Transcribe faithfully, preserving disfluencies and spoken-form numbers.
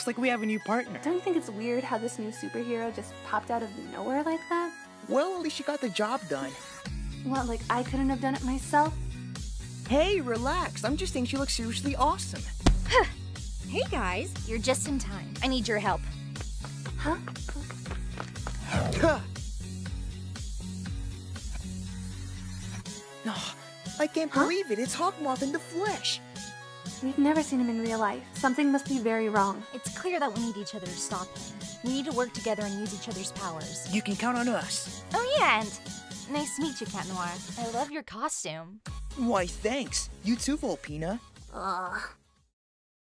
Looks like we have a new partner. Don't you think it's weird how this new superhero just popped out of nowhere like that? Well, at least she got the job done. What, like I couldn't have done it myself? Hey, relax. I'm just saying she looks seriously awesome. Hey guys, you're just in time. I need your help. Huh? Huh. No, I can't huh? believe it. It's Hawk Moth in the flesh. We've never seen him in real life. Something must be very wrong. It's clear that we need each other to stop him. We need to work together and use each other's powers. You can count on us. Oh yeah, and nice to meet you, Cat Noir. I love your costume. Why, thanks. You too, Volpina. Ugh.